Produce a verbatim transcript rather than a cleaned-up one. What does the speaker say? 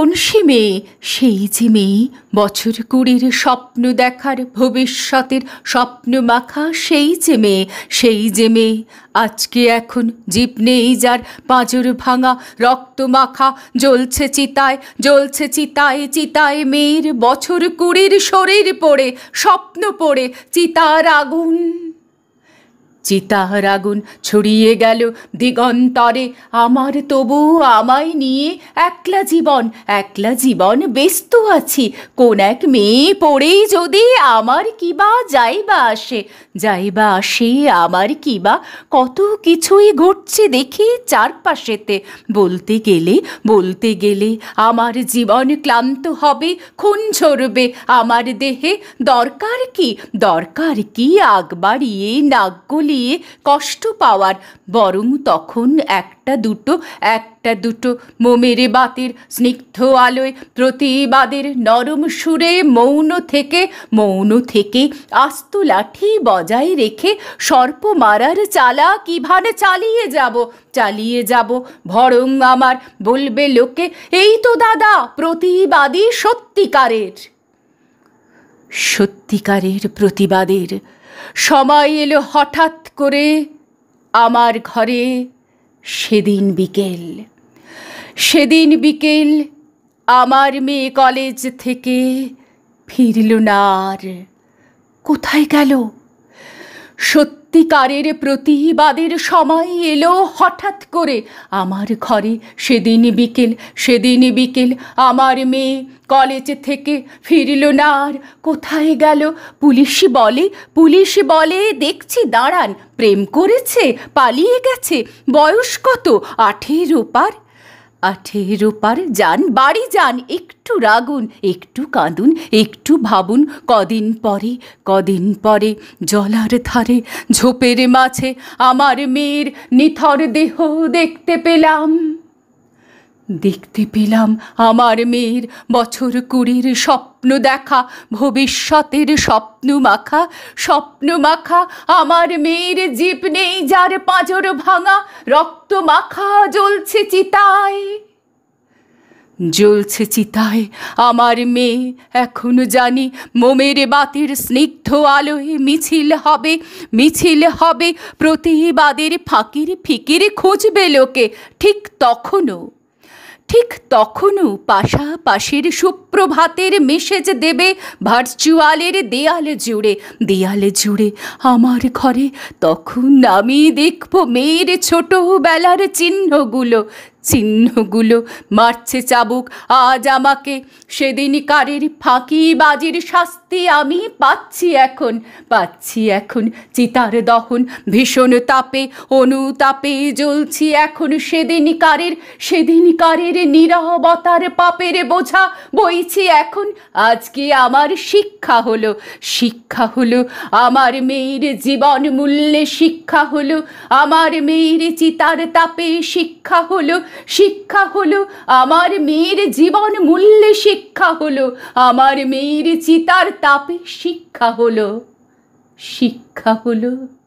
কোন সে মেয়ে, সেই যে মেয়ে বছর কুড়ির স্বপ্ন দেখার, ভবিষ্যতের স্বপ্ন মাখা সেই যে মেয়ে, সেই যে মেয়ে আজকে এখন জীব নেই যার, পাঁজর ভাঙা রক্ত মাখা জ্বলছে চিতায়, জ্বলছে চিতায় চিতায়। মেয়ের বছর কুড়ির শরীর পড়ে, স্বপ্ন পড়ে চিতার আগুন, চিতার আগুন ছড়িয়ে গেল দিগন্তরে। আমার তবু আমায় নিয়ে একলা জীবন, একলা জীবন ব্যস্ত আছি। কোন এক মেয়ে পড়েই যদি আমার কিবা যাইবা আসে, যাইবা আসে আমার কিবা। কত কিছুই ঘটছে দেখি চারপাশেতে। বলতে গেলে, বলতে গেলে আমার জীবন ক্লান্ত হবে, খুন ঝরবে আমার দেহে। দরকার কি, দরকার কি আগ বাড়িয়ে নাক গলিয়ে কষ্ট পাওয়ার? বরং তখন একটা দুটো, একটা দুটো মোমের বাতির স্নিগ্ধ আলোয় প্রতিবাদের নরম সুরে মৌন থেকে, মৌন থেকে আস্ত লাঠি বজায় রেখে সর্প মারার চালা কিভাবে চালিয়ে যাব, চালিয়ে যাব। ভরং আমার বলবে লোকে, এই তো দাদা প্রতিবাদী সত্যিকারের, সত্যিকারের প্রতিবাদের। সময় এলো হঠাৎ করে আমার ঘরে সেদিন বিকেল, সেদিন বিকেল। আমার মেয়ে কলেজ থেকে ফিরল না আর, কোথায় গেল? সত্যিকারের প্রতিবাদের সময় এলো হঠাৎ করে আমার ঘরে সেদিন বিকেল, সেদিন বিকেল। আমার মেয়ে কলেজ থেকে ফিরল না আর, কোথায় গেল? পুলিশ বলে, পুলিশ বলে দেখছি দাঁড়ান, প্রেম করেছে, পালিয়ে গেছে। বয়স কত? আঠেরো পার, আঠেরো পার। যান বাড়ি যান, একটু রাগুন, একটু কাঁদুন, একটু ভাবুন। কদিন পরে, কদিন পরে জলার ধারে ঝোপের মাঝে আমার মেয়ের নিথর দেহ দেখতে পেলাম, দেখতে পেলাম। আমার মেয়ের বছর কুড়ির স্বপ্ন দেখা, ভবিষ্যতের স্বপ্ন মাখা, স্বপ্ন মাখা। আমার মেয়ের জীব নেই যার, পাঁজর ভাঙা রক্ত মাখা জ্বলছে চিতায়, জ্বলছে চিতায়। আমার মেয়ে এখনো জানি মোমের বাতির স্নিগ্ধ আলোয় মিছিল হবে, মিছিল হবে। প্রতিবাদের ফাঁকির ফিকির খুঁজবে লোকে। ঠিক তখনও, ঠিক তখনও পাশাপাশির সুপ্রভাতের মেসেজ দেবে ভার্চুয়ালের দেয়াল জুড়ে, দেয়াল জুড়ে। আমার ঘরে তখন আমি দেখব মেয়ের ছোটোবেলার চিহ্নগুলো, চিহ্নগুলো। মারছে চাবুক আজ আমাকে সেদিনকারের ফাঁকিবাজির শাস্তি আমি পাচ্ছি এখন, পাচ্ছি এখন। চিতার দহন ভীষণ তাপে, অনুতাপে জ্বলছি এখন। সেদিনকারের, সেদিনকারের নীরবতার পাপের বোঝা বইছি এখন। আজকে আমার শিক্ষা হলো, শিক্ষা হলো আমার মেয়ের জীবন মূল্যে, শিক্ষা হলো আমার মেয়ের চিতার তাপে, শিক্ষা হলো, শিক্ষা হলো আমার মেয়ের জীবন মূল্যে, শিক্ষা হলো আমার মেয়ের চিতার তাপে, শিক্ষা হলো, শিক্ষা হলো।